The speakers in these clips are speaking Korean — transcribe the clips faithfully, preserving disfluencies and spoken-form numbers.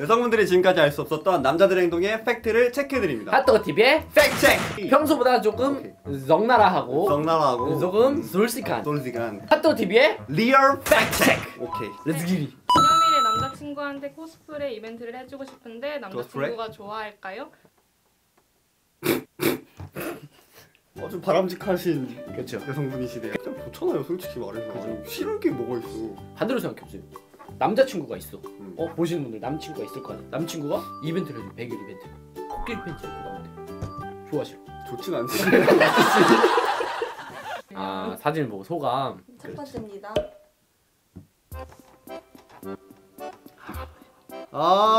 여성분들이 지금까지 알 수 없었던 남자들의 행동의 팩트를 체크해드립니다. 핫도그티비의 팩트체크! 평소보다 조금 적나라하고 적나라하고 조금 솔직한 솔직한 핫도그티비의 리얼 팩트체크! 오케이, 렛츠기리! 기념일에 남자친구한테 코스프레 이벤트를 해주고 싶은데 남자친구가 좋아할까요? 어, 좀 바람직하신 그렇죠. 여성분이시네요. 좀 좋잖아요 솔직히 말해서. 아니, 싫을 게 뭐가 있어. 반대로 생각해보세요. 남자친구가 있어. 음. 어? 보시는 분들 남친구가 있을 거 아니야. 남친구가 이벤트를 해줘. 백일 이벤트. 코끼리 팬츠 입고 나온대. 좋아 싫어? 좋진 않지. 아, 사진을 보고 소감. 첫 번째입니다.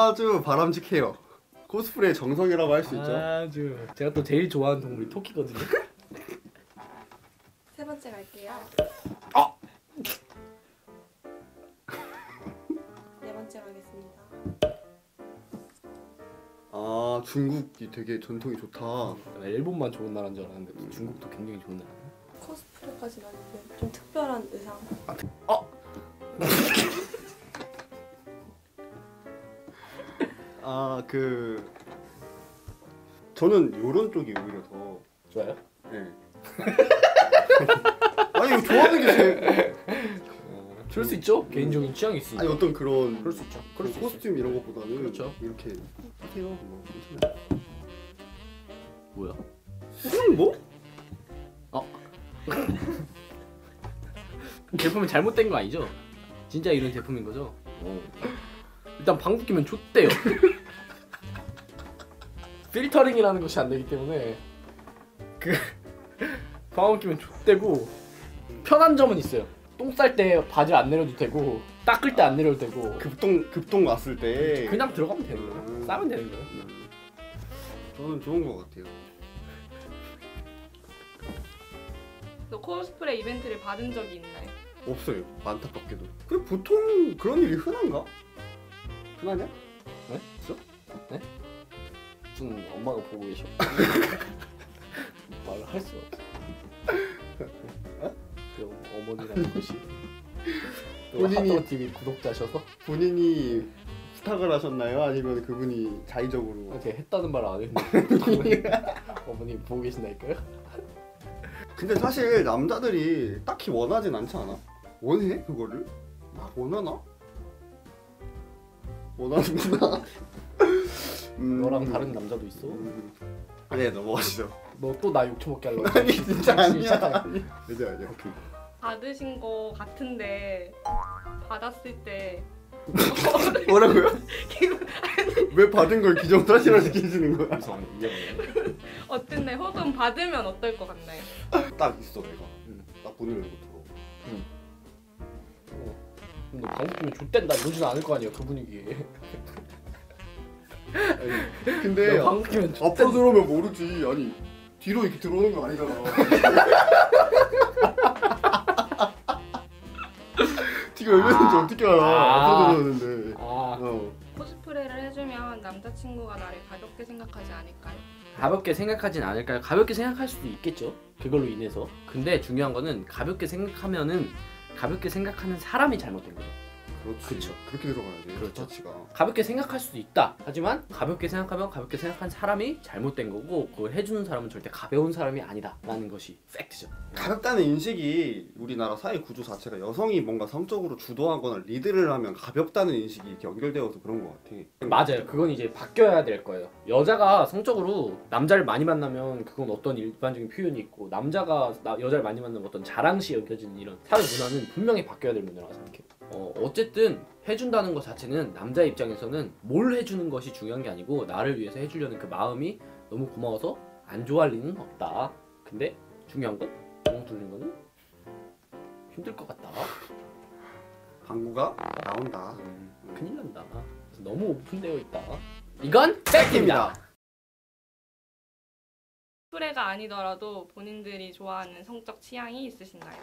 아주 바람직해요. 코스프레의 정성이라고 할 수 있죠. 아주. 제가 또 제일 좋아하는 동물이 토끼거든요. 세 번째 갈게요. 어! 네 번째로 하겠습니다. 아, 중국이 되게 전통이 좋다. 일본만 좋은 나라인 줄 알았는데 음. 중국도 굉장히 좋은 나라. 코스프레까지는 아닌데 좀 특별한 의상. 아, 어! 아, 그... 저는 요런 쪽이 오히려 더... 좋아요? 네. 아니, 이거 좋아하는 게 제일... 어, 그럴 수 있죠? 개인적인 음. 취향이 있으니까. 아니, 어떤 그런... 그럴 수 있죠. 그런 코스튬 이런 것보다는 그렇죠. 이렇게... 하세요. 뭐, 괜찮아요. 뭐야? 음, 뭐? 어? 제품이 잘못된 거 아니죠? 진짜 이런 제품인 거죠? 어. 일단 방귀 끼면 좋대요. 필터링이라는 것이 안 되기 때문에 그 방귀 끼면 좋대고 편한 점은 있어요. 똥 쌀 때 바지를 안 내려도 되고 닦을 때 안 내려도 되고 급동 급동 왔을 때 그냥 들어가면 되는 거예요. 음. 싸면 되는 거예요. 음. 저는 좋은 것 같아요. 너 코스프레 이벤트를 받은 적이 있나요? 없어요. 안타깝게도. 근데 보통 그런 일이 흔한가? 그만해? 네? 있어? 네? 무슨 엄마가 보고 계셔. 말을 할 수 없어. 어? 그 어머니라는 것이 본인이 핫도그티비 구독자셔서? 본인이 부탁을 하셨나요? 아니면 그분이 자의적으로? 제가 했다는 말을 안 했는데 어머니 보고 계신다니까요? 근데 사실 남자들이 딱히 원하진 않지 않아? 원해? 그거를? 막 원하나? 원하는구나. 음... 너랑 다른 남자도 있어? 음... 네, 넘어가시죠. 너 또 나 욕처먹게 하려고. 아니 진짜 아니야. 아니. 이제 아니야. 오케이. 받으신 거 같은데 받았을 때 뭐라고요? 왜 받은 걸 기정사실화 시키시는 거야? 어땠네? 혹은 받으면 어떨 것 같나요? 딱 있어 내가. 응. 딱 보는 얼굴 들어. 응. 어. 근데 방귀끼면 좆된다 이러진 않을 거 아니야 그 분위기에. 아니, 근데 방귀끼면 앞으로 들어오면 모르지. 아니 뒤로 이렇게 들어오는 거 아니잖아. 지금 왜 그랬는지 어떻게 알아. 앞으로 들어오는데. 아. 어. 코스프레를 해주면 남자친구가 나를 가볍게 생각하지 않을까요? 가볍게 생각하진 않을까요? 가볍게 생각할 수도 있겠죠 그걸로 인해서. 근데 중요한 거는 가볍게 생각하면은 가볍게 생각하는 사람이 잘못된 거죠. 그렇지. 그쵸. 그렇게 들어가야 돼. 그렇죠. 자체가. 가볍게 생각할 수도 있다. 하지만 가볍게 생각하면 가볍게 생각한 사람이 잘못된 거고 그걸 해주는 사람은 절대 가벼운 사람이 아니다 라는 것이 팩트죠. 가볍다는 인식이 우리나라 사회 구조 자체가 여성이 뭔가 성적으로 주도하거나 리드를 하면 가볍다는 인식이 연결되어서 그런 것 같아. 맞아요. 그건 이제 바뀌어야 될 거예요. 여자가 성적으로 남자를 많이 만나면 그건 어떤 일반적인 표현이 있고 남자가 나, 여자를 많이 만나면 어떤 자랑시 여겨지는 이런 사회 문화는 분명히 바뀌어야 될 문제라고 생각해요. 어, 어쨌든 해준다는 것 자체는 남자 입장에서는 뭘 해주는 것이 중요한 게 아니고 나를 위해서 해주려는 그 마음이 너무 고마워서 안 좋아할 리는 없다. 근데 중요한 건 멍 뚫리는 거는 힘들 것 같다. 방구가 나온다. 음, 큰일 난다. 그래서 너무 오픈되어 있다. 이건 팩트입니다. 코스프레가 아니더라도 본인들이 좋아하는 성적 취향이 있으신가요?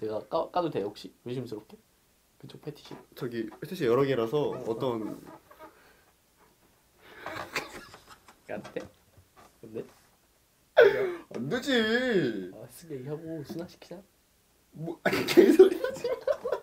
제가 까, 까도 돼요 혹시? 의심스럽게? 그쪽 패티시? 저기 패티시 여러 개라서 어떤... 안 돼? 안 돼? 안 되지! 아, 쓰레기하고 순화시키자? 뭐... 아니, 개소리 하지 마!